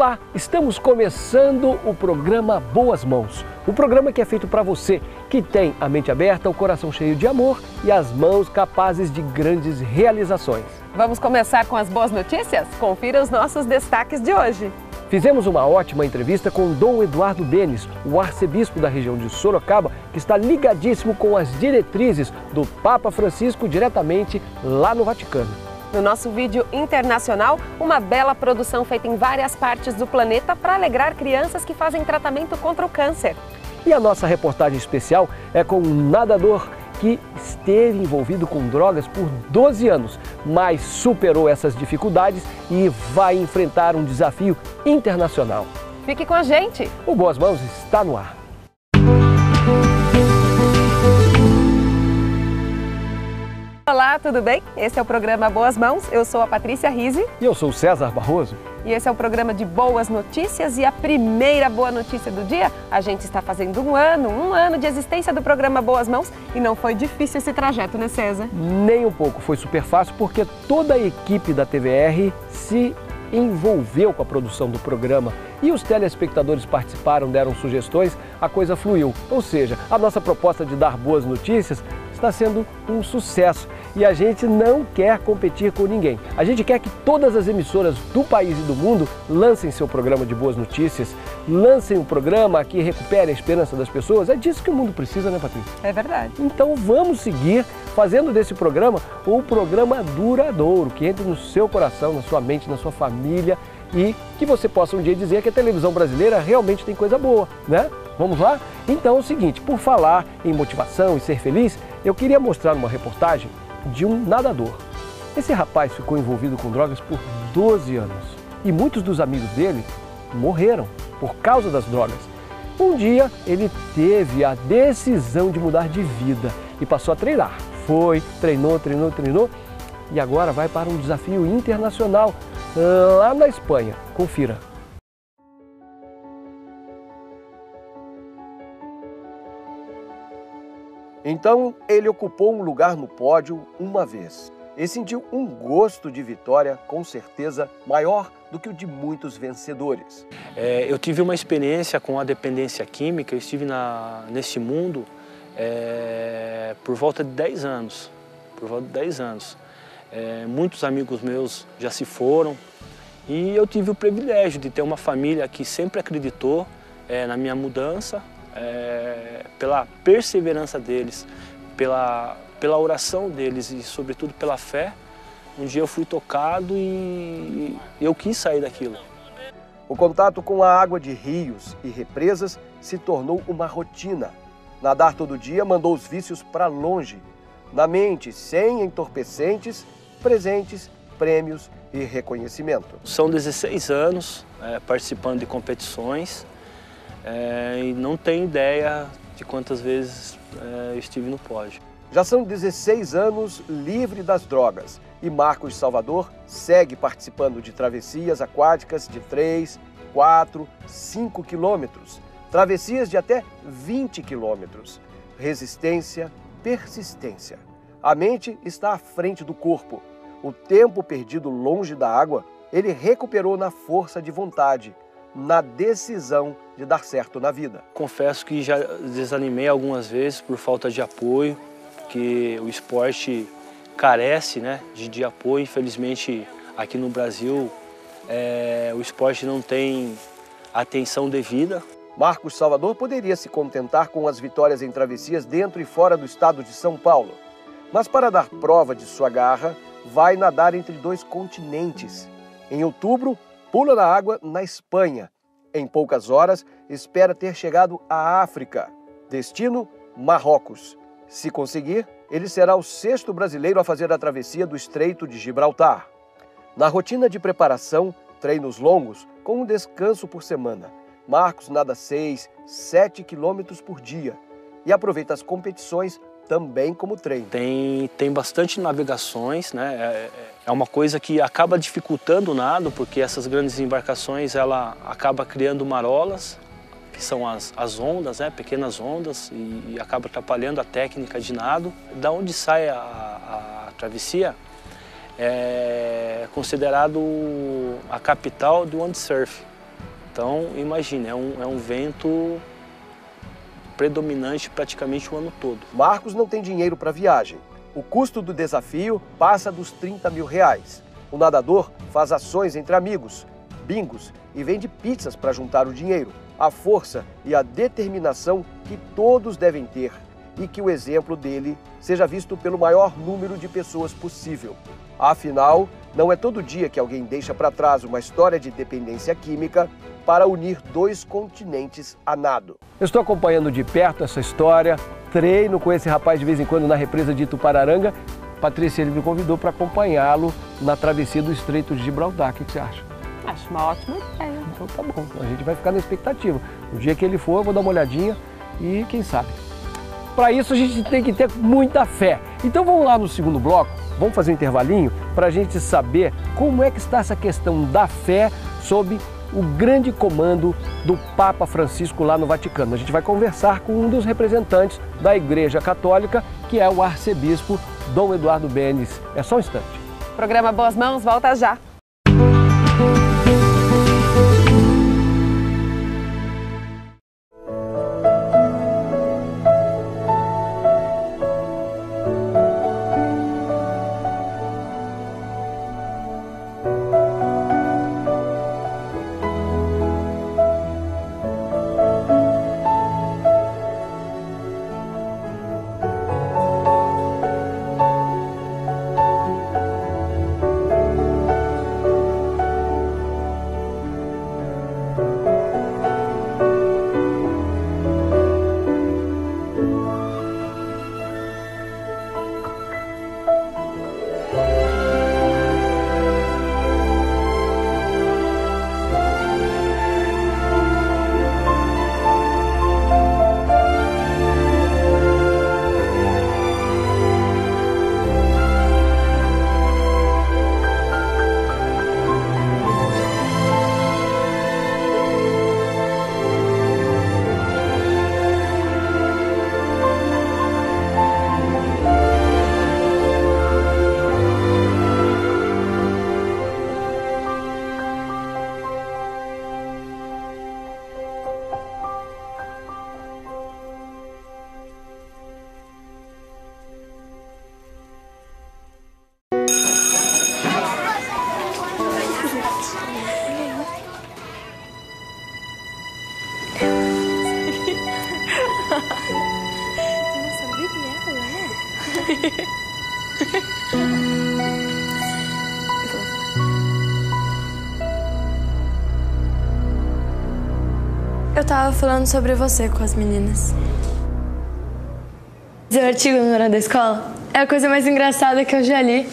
Olá, estamos começando o programa Boas Mãos, o programa que é feito para você que tem a mente aberta, o coração cheio de amor e as mãos capazes de grandes realizações. Vamos começar com as boas notícias? Confira os nossos destaques de hoje. Fizemos uma ótima entrevista com Dom Eduardo Benes, o arcebispo da região de Sorocaba, que está ligadíssimo com as diretrizes do Papa Francisco diretamente lá no Vaticano. No nosso vídeo internacional, uma bela produção feita em várias partes do planeta para alegrar crianças que fazem tratamento contra o câncer. E a nossa reportagem especial é com um nadador que esteve envolvido com drogas por 12 anos, mas superou essas dificuldades e vai enfrentar um desafio internacional. Fique com a gente! O Boas Mãos está no ar. Olá, tudo bem? Esse é o programa Boas Mãos, eu sou a Patrícia Rizzi. E eu sou o Cesar Barroso. E esse é o programa de Boas Notícias e a primeira boa notícia do dia, a gente está fazendo um ano de existência do programa Boas Mãos e não foi difícil esse trajeto, né, César? Nem um pouco, foi super fácil porque toda a equipe da TVR se envolveu com a produção do programa e os telespectadores participaram, deram sugestões, a coisa fluiu. Ou seja, a nossa proposta de dar boas notícias está sendo um sucesso e a gente não quer competir com ninguém. A gente quer que todas as emissoras do país e do mundo lancem seu programa de boas notícias, lancem um programa que recupere a esperança das pessoas. É disso que o mundo precisa, né, Patrícia? É verdade. Então vamos seguir fazendo desse programa um programa duradouro, que entre no seu coração, na sua mente, na sua família e que você possa um dia dizer que a televisão brasileira realmente tem coisa boa, né? Vamos lá? Então é o seguinte, por falar em motivação e ser feliz, eu queria mostrar uma reportagem de um nadador. Esse rapaz ficou envolvido com drogas por 12 anos e muitos dos amigos dele morreram por causa das drogas. Um dia ele teve a decisão de mudar de vida e passou a treinar. Foi, treinou e agora vai para um desafio internacional lá na Espanha. Confira. Então, ele ocupou um lugar no pódio uma vez e sentiu um gosto de vitória, com certeza, maior do que o de muitos vencedores. Eu tive uma experiência com a dependência química, eu estive nesse mundo por volta de 10 anos. Muitos amigos meus já se foram e eu tive o privilégio de ter uma família que sempre acreditou na minha mudança, pela perseverança deles, pela oração deles e, sobretudo, pela fé. Um dia eu fui tocado e eu quis sair daquilo. O contato com a água de rios e represas se tornou uma rotina. Nadar todo dia mandou os vícios para longe. Na mente, sem entorpecentes, presentes, prêmios e reconhecimento. São 16 anos participando de competições. E não tem ideia de quantas vezes estive no pódio. Já são 16 anos livre das drogas e Marcos Salvador segue participando de travessias aquáticas de 3, 4, 5 quilômetros. Travessias de até 20 quilômetros. Resistência, persistência. A mente está à frente do corpo. O tempo perdido longe da água, ele recuperou na força de vontade, na decisão de dar certo na vida. Confesso que já desanimei algumas vezes por falta de apoio, que o esporte carece, né, de apoio. Infelizmente, aqui no Brasil, o esporte não tem atenção devida. Marcos Salvador poderia se contentar com as vitórias em travessias dentro e fora do estado de São Paulo. Mas para dar prova de sua garra, vai nadar entre dois continentes. Em outubro, pula na água na Espanha. Em poucas horas, espera ter chegado à África. Destino, Marrocos. Se conseguir, ele será o 6º brasileiro a fazer a travessia do Estreito de Gibraltar. Na rotina de preparação, treinos longos, com um descanso por semana. Marcos nada 6, 7 quilômetros por dia e aproveita as competições também como treino. Tem bastante navegações, né? É uma coisa que acaba dificultando o nado, porque essas grandes embarcações, ela acaba criando marolas, que são as ondas, né? Pequenas ondas, e acaba atrapalhando a técnica de nado. Da onde sai a travessia, é considerado a capital do windsurf. Então, imagine, é um vento predominante praticamente o ano todo. Marcos não tem dinheiro para viagem. O custo do desafio passa dos R$30 mil. O nadador faz ações entre amigos, bingos e vende pizzas para juntar o dinheiro. A força e a determinação que todos devem ter e que o exemplo dele seja visto pelo maior número de pessoas possível. Afinal, não é todo dia que alguém deixa para trás uma história de dependência química para unir dois continentes a nado. Eu estou acompanhando de perto essa história, treino com esse rapaz de vez em quando na represa de Itupararanga. Patrícia, ele me convidou para acompanhá-lo na travessia do Estreito de Gibraltar. O que você acha? Acho uma ótima ideia. Então tá bom, a gente vai ficar na expectativa. O dia que ele for, eu vou dar uma olhadinha e quem sabe. Para isso a gente tem que ter muita fé. Então vamos lá no segundo bloco. Vamos fazer um intervalinho para a gente saber como é que está essa questão da fé sob o grande comando do Papa Francisco lá no Vaticano. A gente vai conversar com um dos representantes da Igreja Católica, que é o arcebispo Dom Eduardo Benes. É só um instante. O programa Boas Mãos volta já. Eu tava falando sobre você com as meninas. Seu artigo no horário da escola é a coisa mais engraçada que eu já li.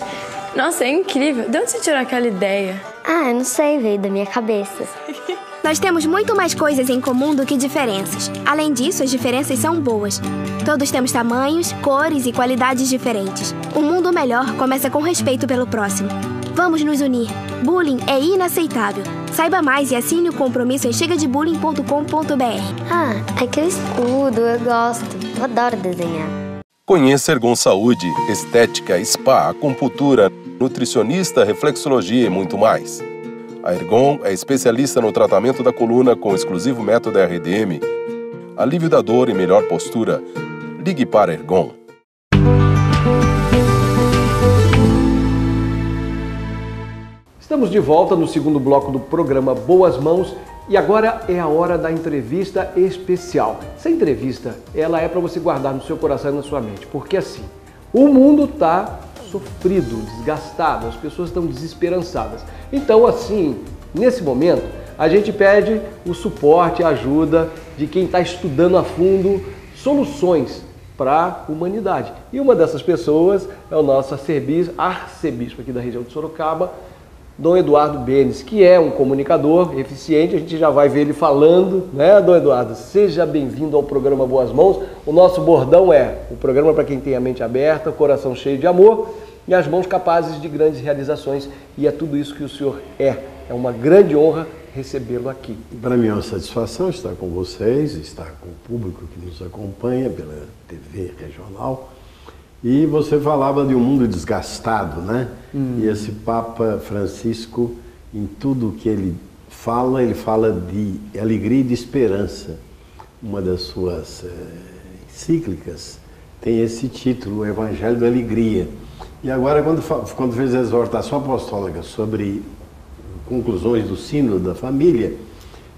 Nossa, é incrível. De onde você tirou aquela ideia? Ah, eu não sei, veio da minha cabeça. Nós temos muito mais coisas em comum do que diferenças. Além disso, as diferenças são boas. Todos temos tamanhos, cores e qualidades diferentes. Um mundo melhor começa com respeito pelo próximo. Vamos nos unir. Bullying é inaceitável. Saiba mais e assine o compromisso em chegadebullying.com.br. Ah, é que eu estudo, eu gosto. Eu adoro desenhar. Conheça Ergon Saúde, estética, spa, acupuntura, nutricionista, reflexologia e muito mais. A Ergon é especialista no tratamento da coluna com o exclusivo método RDM. Alívio da dor e melhor postura. Ligue para Ergon. Estamos de volta no segundo bloco do programa Boas Mãos e agora é a hora da entrevista especial. Essa entrevista, ela é para você guardar no seu coração e na sua mente, porque assim, o mundo está sofrido, desgastado, as pessoas estão desesperançadas. Então, assim, nesse momento, a gente pede o suporte, a ajuda de quem está estudando a fundo soluções para a humanidade. E uma dessas pessoas é o nosso arcebispo aqui da região de Sorocaba, Dom Eduardo Benes, que é um comunicador eficiente. A gente já vai ver ele falando, né, Dom Eduardo? Seja bem-vindo ao programa Boas Mãos. O nosso bordão é o programa para quem tem a mente aberta, o coração cheio de amor e as mãos capazes de grandes realizações. E é tudo isso que o senhor é. É uma grande honra recebê-lo aqui. Para mim é uma satisfação estar com vocês, estar com o público que nos acompanha pela TV regional. E você falava de um mundo desgastado, né? E esse Papa Francisco, em tudo que ele fala, ele fala de alegria e de esperança. Uma das suas encíclicas tem esse título, o Evangelho da Alegria. E agora, quando fez a exortação apostólica sobre conclusões do Sínodo da Família,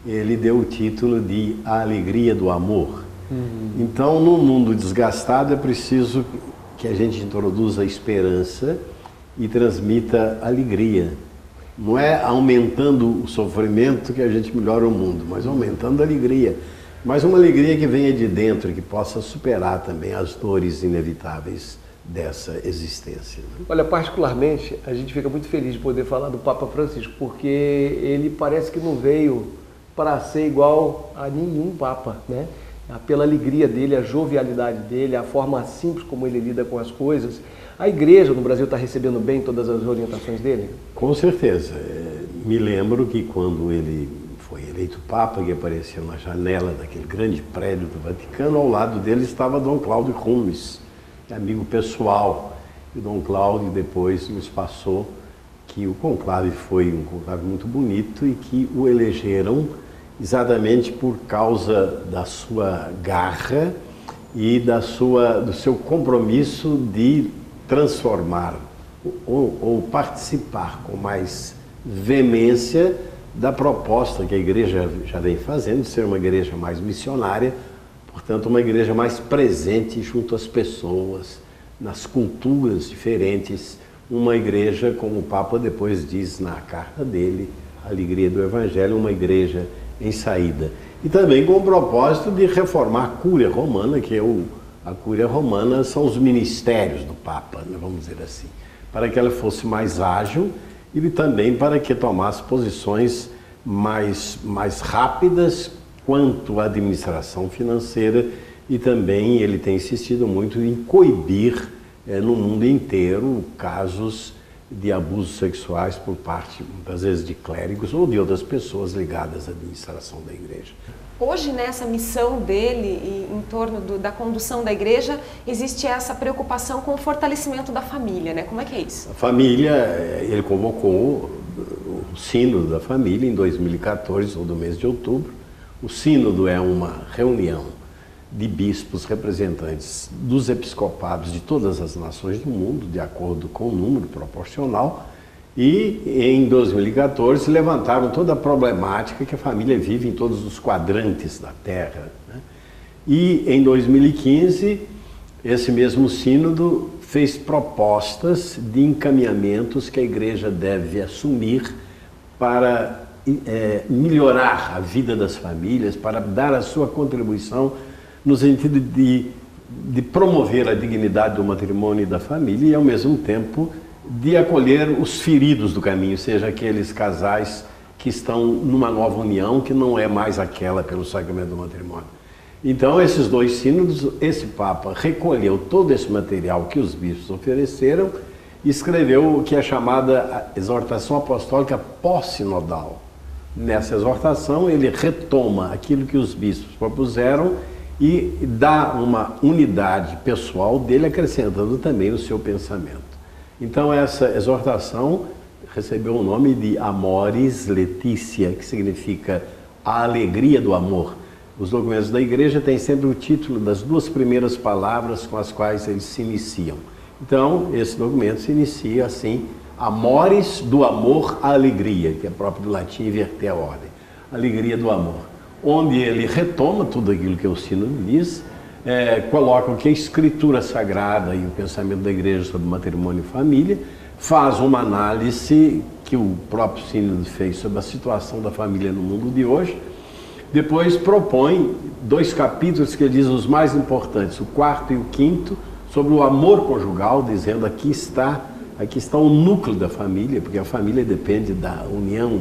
ele deu o título de A Alegria do Amor. Então, num mundo desgastado, é preciso que a gente introduza a esperança e transmita alegria. Não é aumentando o sofrimento que a gente melhora o mundo, mas aumentando a alegria. Mas uma alegria que venha de dentro, que possa superar também as dores inevitáveis dessa existência. Olha, particularmente, a gente fica muito feliz de poder falar do Papa Francisco, porque ele parece que não veio para ser igual a nenhum Papa, né? Pela alegria dele, a jovialidade dele, a forma simples como ele lida com as coisas. A igreja no Brasil está recebendo bem todas as orientações dele? Com certeza. Me lembro que quando ele foi eleito Papa, que apareceu na janela daquele grande prédio do Vaticano, ao lado dele estava Dom Claudio Hummes, amigo pessoal. E Dom Claudio depois nos passou que o conclave foi um conclave muito bonito e que o elegeram exatamente por causa da sua garra e do seu compromisso de transformar ou participar com mais veemência da proposta que a igreja já vem fazendo, de ser uma igreja mais missionária, portanto uma igreja mais presente junto às pessoas, nas culturas diferentes, uma igreja, como o Papa depois diz na carta dele, a alegria do Evangelho, uma igreja em saída. E também com o propósito de reformar a Cúria Romana, que é a Cúria Romana são os ministérios do Papa, né, vamos dizer assim, para que ela fosse mais ágil e também para que tomasse posições mais rápidas quanto à administração financeira, e também ele tem insistido muito em coibir no mundo inteiro casos de abusos sexuais por parte, muitas vezes, de clérigos ou de outras pessoas ligadas à administração da igreja. Hoje, nessa missão dele e em torno da condução da igreja, existe essa preocupação com o fortalecimento da família, né? Como é que é isso? A família, ele convocou o sínodo da família em 2014, ou do mês de outubro. O sínodo é uma reunião de bispos representantes dos episcopados de todas as nações do mundo, de acordo com o número proporcional, e em 2014 levantaram toda a problemática que a família vive em todos os quadrantes da Terra, né? E em 2015, esse mesmo sínodo fez propostas de encaminhamentos que a igreja deve assumir para melhorar a vida das famílias, para dar a sua contribuição no sentido de promover a dignidade do matrimônio e da família e, ao mesmo tempo, de acolher os feridos do caminho, seja aqueles casais que estão numa nova união, que não é mais aquela pelo sacramento do matrimônio. Então, esses dois sínodos, esse Papa recolheu todo esse material que os bispos ofereceram e escreveu o que é chamada exortação apostólica pós-sinodal. Nessa exortação, ele retoma aquilo que os bispos propuseram e dá uma unidade pessoal dele, acrescentando também o seu pensamento. Então essa exortação recebeu o nome de Amoris Laetitia, que significa a alegria do amor. Os documentos da igreja têm sempre o título das duas primeiras palavras com as quais eles se iniciam. Então esse documento se inicia assim, Amoris do amor à alegria, que é próprio do latim inverter a ordem, alegria do amor, onde ele retoma tudo aquilo que o sínodo diz, coloca o que é a escritura sagrada e o pensamento da igreja sobre matrimônio e família, faz uma análise que o próprio sínodo fez sobre a situação da família no mundo de hoje, depois propõe dois capítulos que ele diz os mais importantes, o 4º e o 5º, sobre o amor conjugal, dizendo aqui está o núcleo da família, porque a família depende da união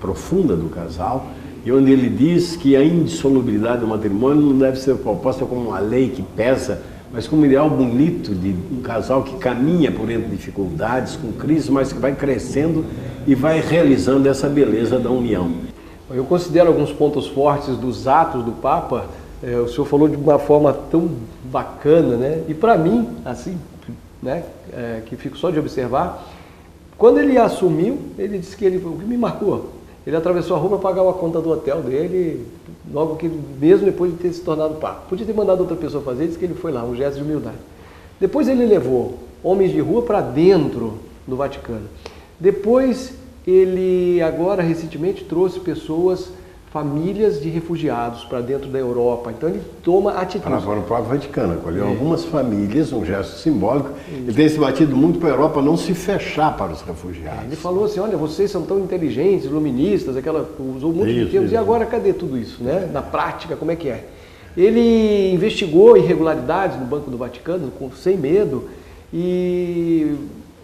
profunda do casal, e onde ele diz que a indissolubilidade do matrimônio não deve ser proposta como uma lei que pesa, mas como um ideal bonito de um casal que caminha por entre dificuldades, com crise, mas que vai crescendo e vai realizando essa beleza da união. Eu considero alguns pontos fortes dos atos do Papa, o senhor falou de uma forma tão bacana, né? E para mim, assim, né? Que fico só de observar, quando ele assumiu, ele disse que o que me marcou Ele atravessou a rua para pagar uma conta do hotel dele, logo que, mesmo depois de ter se tornado papa. Podia ter mandado outra pessoa fazer, disse que ele foi lá, um gesto de humildade. Depois ele levou homens de rua para dentro do Vaticano. Depois ele, agora recentemente, trouxe pessoas, famílias de refugiados para dentro da Europa. Então ele toma atitude. Agora o próprio Vaticano acolheu algumas famílias, um gesto simbólico. Ele tem se batido muito para a Europa não se fechar para os refugiados. Ele falou assim, olha, vocês são tão inteligentes, iluministas, aquela, usou muitos termos, e agora cadê tudo isso, né? Na prática, como é que é? Ele investigou irregularidades no Banco do Vaticano, sem medo, e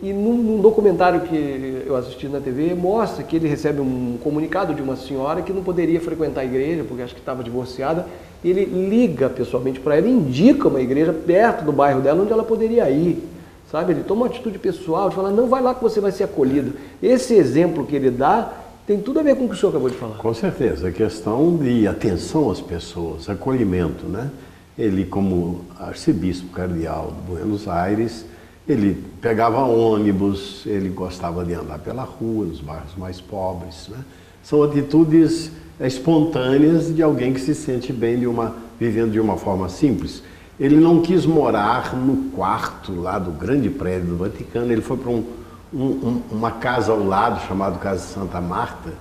num documentário que eu assisti na TV, mostra que ele recebe um comunicado de uma senhora que não poderia frequentar a igreja, porque acho que estava divorciada. Ele liga pessoalmente para ela, indica uma igreja perto do bairro dela, onde ela poderia ir. Sabe? Ele toma uma atitude pessoal, de falar, não, vai lá que você vai ser acolhido. Esse exemplo que ele dá tem tudo a ver com o que o senhor acabou de falar. Com certeza, a questão de atenção às pessoas, acolhimento, né? Ele, como arcebispo cardeal de Buenos Aires, ele pegava ônibus, ele gostava de andar pela rua, nos bairros mais pobres, né? São atitudes espontâneas de alguém que se sente bem vivendo de uma forma simples. Ele não quis morar no quarto lá do grande prédio do Vaticano, ele foi para uma casa ao lado, chamada Casa Santa Marta.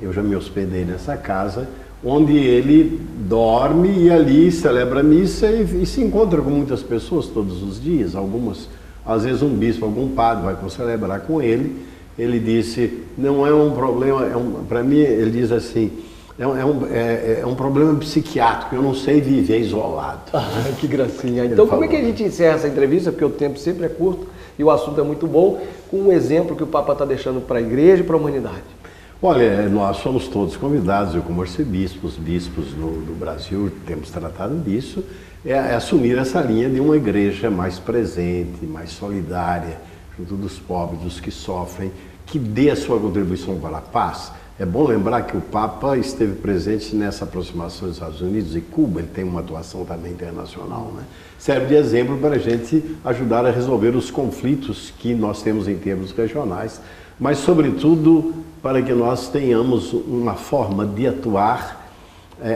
Eu já me hospedei nessa casa, onde ele dorme e ali celebra a missa e se encontra com muitas pessoas todos os dias, algumas... Às vezes um bispo, algum padre vai celebrar com ele. Ele disse, não é um problema, para mim ele diz assim, é um problema psiquiátrico, eu não sei viver isolado. Ah, que gracinha. Então como é que a gente encerra essa entrevista, porque o tempo sempre é curto e o assunto é muito bom, com um exemplo que o Papa está deixando para a igreja e para a humanidade? Olha, nós somos todos convidados, eu como arcebispo, os bispos no Brasil, temos tratado disso, é assumir essa linha de uma igreja mais presente, mais solidária, junto dos pobres, dos que sofrem, que dê a sua contribuição para a paz. É bom lembrar que o Papa esteve presente nessa aproximação dos Estados Unidos e Cuba, ele tem uma atuação também internacional, né? Serve de exemplo para a gente ajudar a resolver os conflitos que nós temos em termos regionais, mas, sobretudo, para que nós tenhamos uma forma de atuar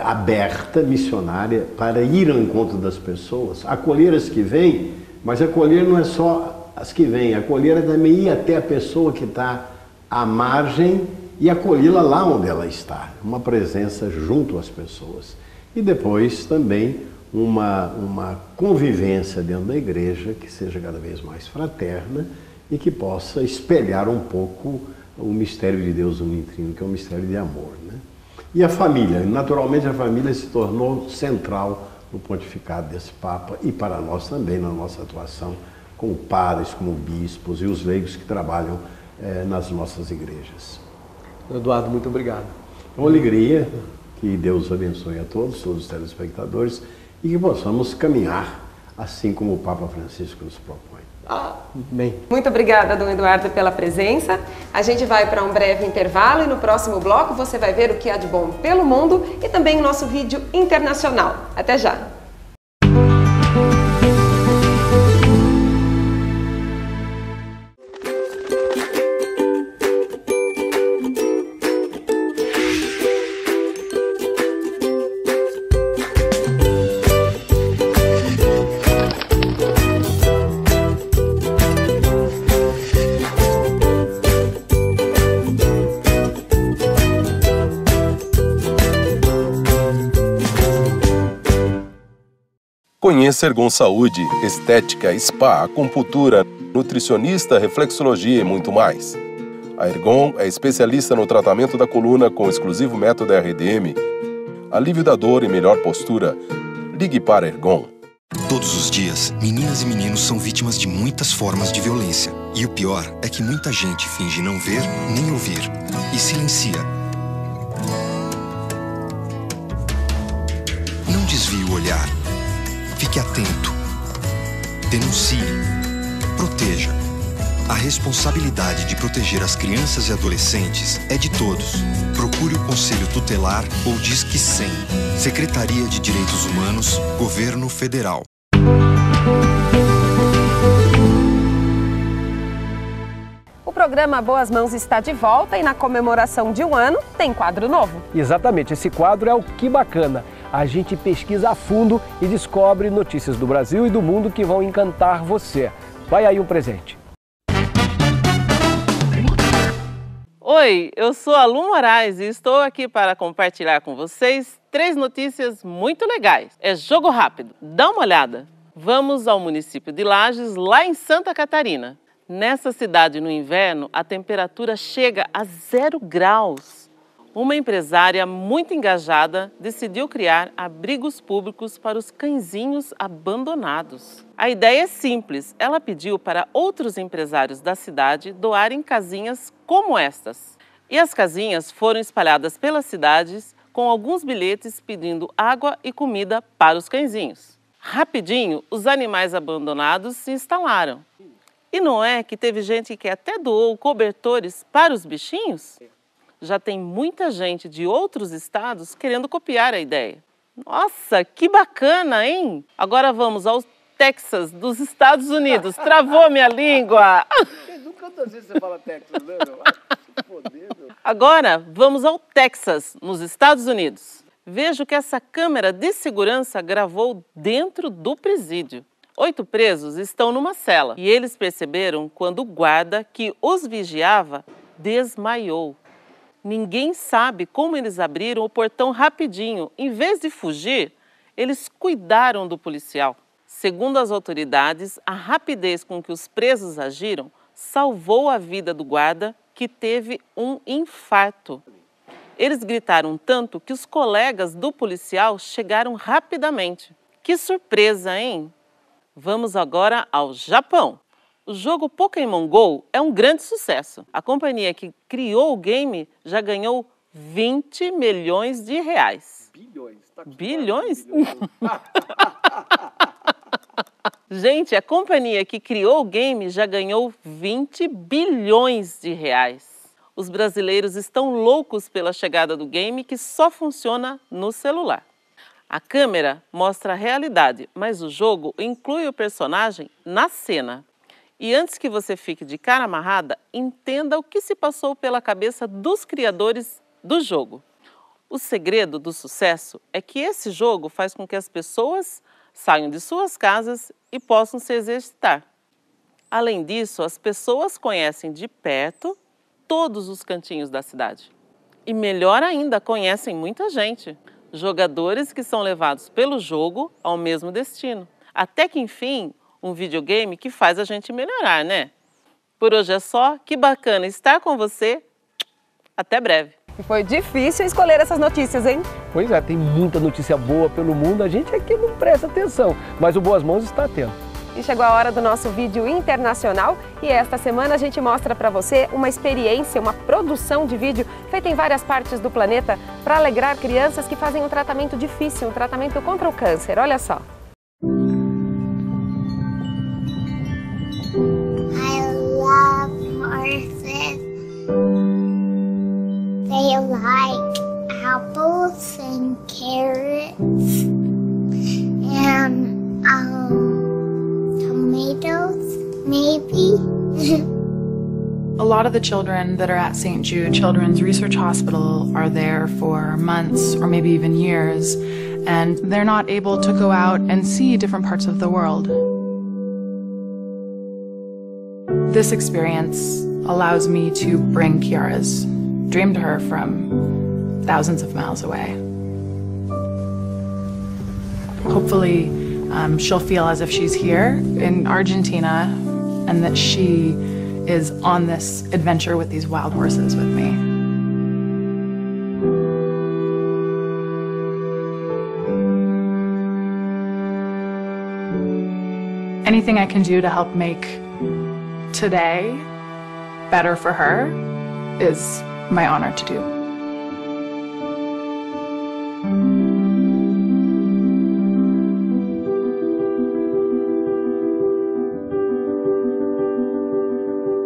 aberta, missionária, para ir ao encontro das pessoas, acolher as que vêm, mas acolher não é só as que vêm, acolher é também ir até a pessoa que está à margem e acolhê-la lá onde ela está, uma presença junto às pessoas. E depois também uma convivência dentro da igreja que seja cada vez mais fraterna e que possa espelhar um pouco o mistério de Deus unitrino, que é um mistério de amor, né? E a família, naturalmente a família se tornou central no pontificado desse Papa e para nós também, na nossa atuação como padres, como bispos e os leigos que trabalham nas nossas igrejas. Eduardo, muito obrigado. É uma alegria, que Deus abençoe a todos, todos os telespectadores, e que possamos caminhar assim como o Papa Francisco nos propõe. Amém. Muito obrigada, Dom Eduardo, pela presença. A gente vai para um breve intervalo e no próximo bloco você vai ver o que há de bom pelo mundo e também o nosso vídeo internacional. Até já! Conheça Ergon Saúde, estética, spa, acupuntura, nutricionista, reflexologia e muito mais. A Ergon é especialista no tratamento da coluna com o exclusivo método RDM, alívio da dor e melhor postura. Ligue para Ergon. Todos os dias, meninas e meninos são vítimas de muitas formas de violência. E o pior é que muita gente finge não ver nem ouvir e silencia. Não desvie o olhar. Fique atento, denuncie, proteja. A responsabilidade de proteger as crianças e adolescentes é de todos. Procure o Conselho Tutelar ou Disque 100. Secretaria de Direitos Humanos, Governo Federal. O O programa Boas Mãos está de volta e na comemoração de um ano tem quadro novo. Exatamente, esse quadro é o Que Bacana. A gente pesquisa a fundo e descobre notícias do Brasil e do mundo que vão encantar você. Vai aí um presente. Oi, eu sou a Lu Moraes e estou aqui para compartilhar com vocês 3 notícias muito legais. É jogo rápido, dá uma olhada. Vamos ao município de Lages, lá em Santa Catarina. Nessa cidade, no inverno, a temperatura chega a 0 graus. Uma empresária muito engajada decidiu criar abrigos públicos para os cãezinhos abandonados. A ideia é simples. Ela pediu para outros empresários da cidade doarem casinhas como estas. E as casinhas foram espalhadas pelas cidades com alguns bilhetes pedindo água e comida para os cãezinhos. Rapidinho, os animais abandonados se instalaram. E não é que teve gente que até doou cobertores para os bichinhos? Já tem muita gente de outros estados querendo copiar a ideia. Nossa, que bacana, hein? Agora vamos ao Texas, dos Estados Unidos. Travou minha língua! Quantas vezes você fala Texas, né, meu? Agora vamos ao Texas, nos Estados Unidos. Vejo que essa câmera de segurança gravou dentro do presídio. 8 presos estão numa cela e eles perceberam quando o guarda que os vigiava desmaiou. Ninguém sabe como eles abriram o portão rapidinho. Em vez de fugir, eles cuidaram do policial. Segundo as autoridades, a rapidez com que os presos agiram salvou a vida do guarda, que teve um infarto. Eles gritaram tanto que os colegas do policial chegaram rapidamente. Que surpresa, hein? Vamos agora ao Japão. O jogo Pokémon GO é um grande sucesso. A companhia que criou o game já ganhou 20 milhões de reais. Bilhões? Tá bilhões? Gente, a companhia que criou o game já ganhou 20 bilhões de reais. Os brasileiros estão loucos pela chegada do game, que só funciona no celular. A câmera mostra a realidade, mas o jogo inclui o personagem na cena. E antes que você fique de cara amarrada, entenda o que se passou pela cabeça dos criadores do jogo. O segredo do sucesso é que esse jogo faz com que as pessoas saiam de suas casas e possam se exercitar. Além disso, as pessoas conhecem de perto todos os cantinhos da cidade. E melhor ainda, conhecem muita gente. Jogadores que são levados pelo jogo ao mesmo destino. Até que, enfim, um videogame que faz a gente melhorar, né? Por hoje é só. Que bacana estar com você. Até breve. E foi difícil escolher essas notícias, hein? Pois é, tem muita notícia boa pelo mundo. A gente aqui não presta atenção, mas o Boas Mãos está atento. E chegou a hora do nosso vídeo internacional e esta semana a gente mostra para você uma experiência, uma produção de vídeo feita em várias partes do planeta para alegrar crianças que fazem um tratamento difícil, um tratamento contra o câncer. Olha só. I love horses. They like apples and carrots and tomatoes, maybe. A lot of the children that are at St. Jude Children's Research Hospital are there for months or maybe even years, and they're not able to go out and see different parts of the world. This experience allows me to bring Kiara's dream to her from thousands of miles away. Hopefully, she'll feel as if she's here in Argentina and that she is on this adventure with these wild horses with me. Anything I can do to help make today better for her is my honor to do.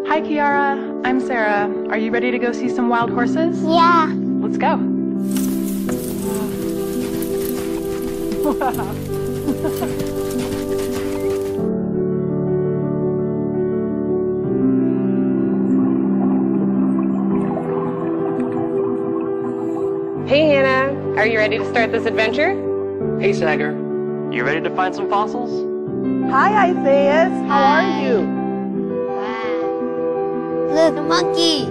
Hi Kiara, I'm Sarah. Are you ready to go see some wild horses? Yeah. Let's go. Wow. Hey, Hannah. Are you ready to start this adventure? Hey, Sagar. You ready to find some fossils? Hi, Isaias. How are you? Wow. Look, a monkey.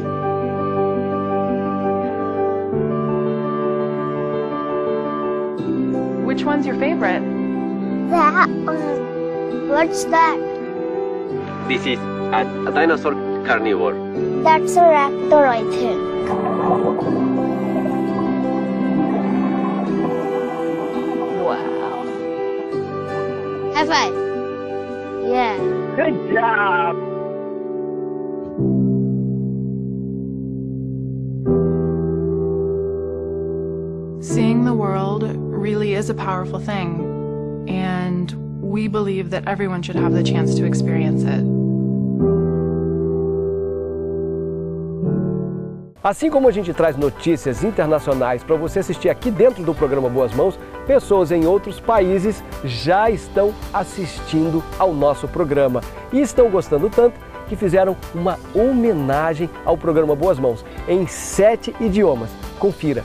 Which one's your favorite? That one. What's that? This is a dinosaur carnivore. That's a raptor, I think. Wow. High five. Yeah. Good job. Seeing the world really is a powerful thing, and we believe that everyone should have the chance to experience it. Assim como a gente traz notícias internacionais para você assistir aqui dentro do programa Boas Mãos, pessoas em outros países já estão assistindo ao nosso programa e estão gostando tanto que fizeram uma homenagem ao programa Boas Mãos em 7 idiomas. Confira!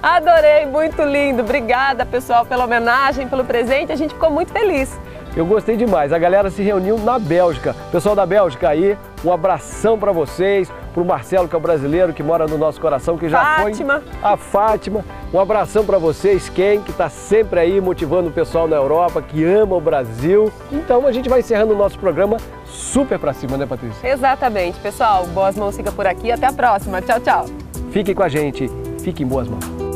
Adorei, muito lindo. Obrigada, pessoal, pela homenagem, pelo presente. A gente ficou muito feliz. Eu gostei demais. A galera se reuniu na Bélgica. Pessoal da Bélgica aí, um abração para vocês, para o Marcelo, que é o brasileiro, que mora no nosso coração, que já Fátima. Foi a Fátima. Um abração para vocês, Ken, que está sempre aí motivando o pessoal na Europa, que ama o Brasil. Então a gente vai encerrando o nosso programa super para cima, né, Patrícia? Exatamente, pessoal. Boas Mãos fica por aqui. Até a próxima. Tchau, tchau. Fiquem com a gente. Fiquem em boas mãos.